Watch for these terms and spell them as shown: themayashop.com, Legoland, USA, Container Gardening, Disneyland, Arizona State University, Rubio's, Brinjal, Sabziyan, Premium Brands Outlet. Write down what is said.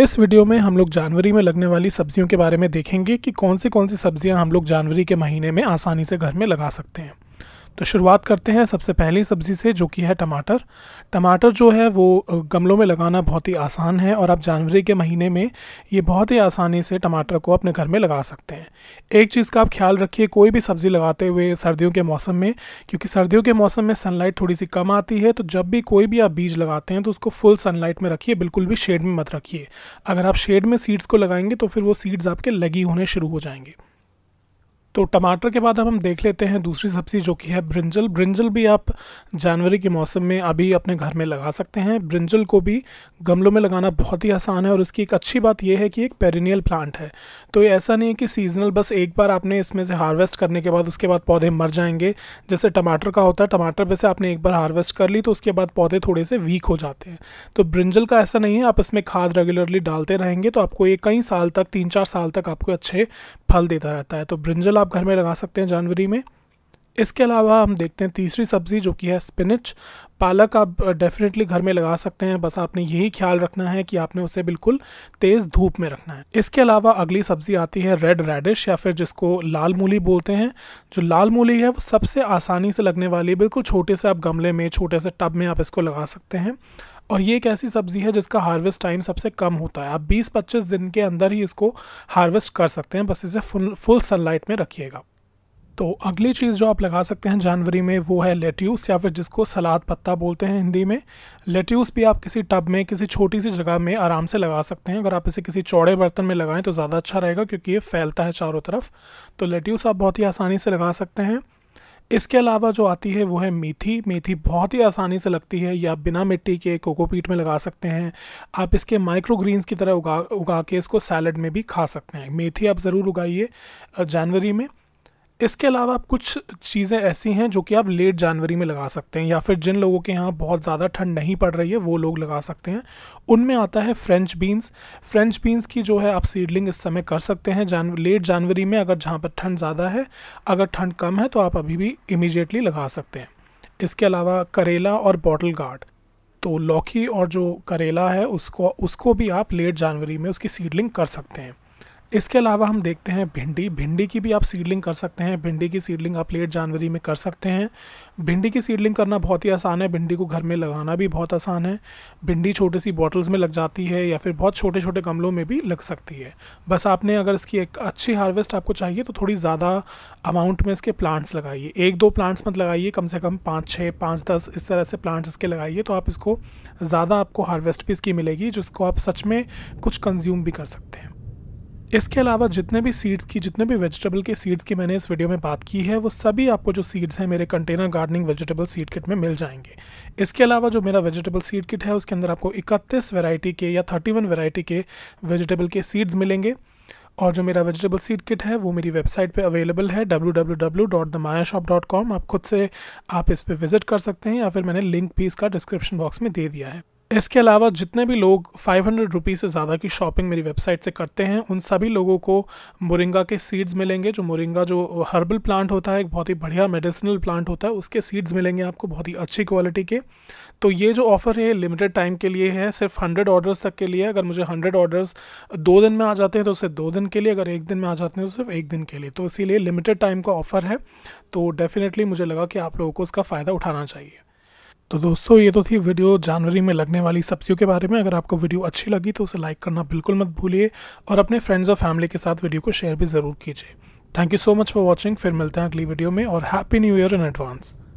इस वीडियो में हम लोग जनवरी में लगने वाली सब्जियों के बारे में देखेंगे कि कौन सी सब्जियां हम लोग जनवरी के महीने में आसानी से घर में लगा सकते हैं। तो शुरुआत करते हैं सबसे पहली सब्ज़ी से, जो कि है टमाटर। टमाटर जो है वो गमलों में लगाना बहुत ही आसान है और आप जनवरी के महीने में ये बहुत ही आसानी से टमाटर को अपने घर में लगा सकते हैं। एक चीज़ का आप ख्याल रखिए कोई भी सब्ज़ी लगाते हुए सर्दियों के मौसम में, क्योंकि सर्दियों के मौसम में सनलाइट थोड़ी सी कम आती है, तो जब भी कोई भी आप बीज लगाते हैं तो उसको फुल सनलाइट में रखिए, बिल्कुल भी शेड में मत रखिए। अगर आप शेड में सीड्स को लगाएंगे तो फिर वो सीड्स आपके लगी होने शुरू हो जाएंगे। तो टमाटर के बाद अब हम देख लेते हैं दूसरी सब्ज़ी, जो कि है ब्रिंजल। ब्रिंजल भी आप जनवरी के मौसम में अभी अपने घर में लगा सकते हैं। ब्रिंजल को भी गमलों में लगाना बहुत ही आसान है और इसकी एक अच्छी बात यह है कि एक पेरिनियल प्लांट है, तो ये ऐसा नहीं है कि सीजनल, बस एक बार आपने इसमें से हार्वेस्ट करने के बाद उसके बाद पौधे मर जाएंगे। जैसे टमाटर का होता है, टमाटर वैसे आपने एक बार हार्वेस्ट कर ली तो उसके बाद पौधे थोड़े से वीक हो जाते हैं। तो ब्रिंजल का ऐसा नहीं है, आप इसमें खाद रेगुलरली डालते रहेंगे तो आपको ये कई साल तक, 3-4 साल तक आपको अच्छे फल देता रहता है। तो ब्रिंजल आप घर में लगा सकते हैं जनवरी में। इसके अलावा हम देखते हैं तीसरी सब्ज़ी, जो कि है स्पिनच। पालक आप डेफिनेटली घर में लगा सकते हैं, बस आपने यही ख्याल रखना है कि आपने उसे बिल्कुल तेज़ धूप में रखना है। इसके अलावा अगली सब्ज़ी आती है रेड रेडिश, या फिर जिसको लाल मूली बोलते हैं। जो लाल मूली है वो सबसे आसानी से लगने वाली है, बिल्कुल छोटे से आप गमले में, छोटे से टब में आप इसको लगा सकते हैं। और ये एक ऐसी सब्ज़ी है जिसका हार्वेस्ट टाइम सबसे कम होता है, आप 20-25 दिन के अंदर ही इसको हार्वेस्ट कर सकते हैं, बस इसे फुल सनलाइट में रखिएगा। तो अगली चीज़ जो आप लगा सकते हैं जनवरी में वो है लेट्यूस, या फिर जिसको सलाद पत्ता बोलते हैं हिंदी में। लेट्यूस भी आप किसी टब में, किसी छोटी सी जगह में आराम से लगा सकते हैं। अगर आप इसे किसी चौड़े बर्तन में लगाएं तो ज़्यादा अच्छा रहेगा, क्योंकि ये फैलता है चारों तरफ। तो लेट्यूस आप बहुत ही आसानी से लगा सकते हैं। इसके अलावा जो आती है वो है मेथी। मेथी बहुत ही आसानी से लगती है, या बिना मिट्टी के कोकोपीट में लगा सकते हैं। आप इसके माइक्रोग्रीन्स की तरह उगा के इसको सैलड में भी खा सकते हैं। मेथी आप ज़रूर उगाइए जनवरी में। इसके अलावा आप कुछ चीज़ें ऐसी हैं जो कि आप लेट जनवरी में लगा सकते हैं, या फिर जिन लोगों के यहाँ बहुत ज़्यादा ठंड नहीं पड़ रही है वो लोग लगा सकते हैं। उनमें आता है फ्रेंच बीन्स। फ्रेंच बीन्स की जो है आप सीडलिंग इस समय कर सकते हैं लेट जनवरी में, अगर जहाँ पर ठंड ज़्यादा है। अगर ठंड कम है तो आप अभी भी इमीडिएटली लगा सकते हैं। इसके अलावा करेला और बॉटल गार्ड, तो लौकी और जो करेला है उसको भी आप लेट जनवरी में उसकी सीडलिंग कर सकते हैं। इसके अलावा हम देखते हैं भिंडी। भिंडी की भी आप सीडलिंग कर सकते हैं। भिंडी की सीडलिंग आप लेट जनवरी में कर सकते हैं। भिंडी की सीडलिंग करना बहुत ही आसान है, भिंडी को घर में लगाना भी बहुत आसान है। भिंडी छोटी सी बॉटल्स में लग जाती है, या फिर बहुत छोटे छोटे गमलों में भी लग सकती है। बस आपने अगर इसकी एक अच्छी हार्वेस्ट आपको चाहिए तो थोड़ी ज़्यादा अमाउंट में इसके प्लांट्स लगाइए। 1-2 प्लांट्स मत लगाइए, कम से कम 5-6, 5-10 इस तरह से प्लांट्स इसके लगाइए, तो आप इसको ज़्यादा, आपको हार्वेस्ट भी इसकी मिलेगी, जिसको आप सच में कुछ कंज्यूम भी कर सकते हैं। इसके अलावा जितने भी वेजिटेबल के सीड्स की मैंने इस वीडियो में बात की है, वो सभी आपको जो सीड्स हैं मेरे container gardening vegetable seed kit में मिल जाएंगे। इसके अलावा जो मेरा वेजिटेबल सीड किट है उसके अंदर आपको 31 वैरायटी के या 31 वैरायटी के वेजिटेबल के सीड्स मिलेंगे। और जो मेरा वेजिटेबल सीड किट है वो मेरी वेबसाइट पे अवेलेबल है, www.themayashop.com। आप खुद से आप इस पर विजिट कर सकते हैं, या फिर मैंने लिंक भी इसका डिस्क्रिप्शन बॉक्स में दे दिया है। इसके अलावा जितने भी लोग 500 रुपीज़ से ज़्यादा की शॉपिंग मेरी वेबसाइट से करते हैं, उन सभी लोगों को मोरिंगा के सीड्स मिलेंगे। जो मोरिंगा जो हर्बल प्लांट होता है, एक बहुत ही बढ़िया मेडिसिनल प्लांट होता है, उसके सीड्स मिलेंगे आपको बहुत ही अच्छी क्वालिटी के। तो ये जो ऑफ़र है लिमिटेड टाइम के लिए है, सिर्फ 100 ऑर्डर्स तक के लिए। अगर मुझे 100 ऑर्डर्स 2 दिन में आ जाते हैं तो उसे 2 दिन के लिए, अगर 1 दिन में आ जाते हैं तो सिर्फ 1 दिन के लिए। तो इसीलिए लिमिटेड टाइम का ऑफ़र है, तो डेफिनेटली मुझे लगा कि आप लोगों को इसका फ़ायदा उठाना चाहिए। तो दोस्तों, ये तो थी वीडियो जनवरी में लगने वाली सब्जियों के बारे में। अगर आपको वीडियो अच्छी लगी तो उसे लाइक करना बिल्कुल मत भूलिए, और अपने फ्रेंड्स और फैमिली के साथ वीडियो को शेयर भी ज़रूर कीजिए। Thank you so much for watching. फिर मिलते हैं अगली वीडियो में, और happy new year in advance.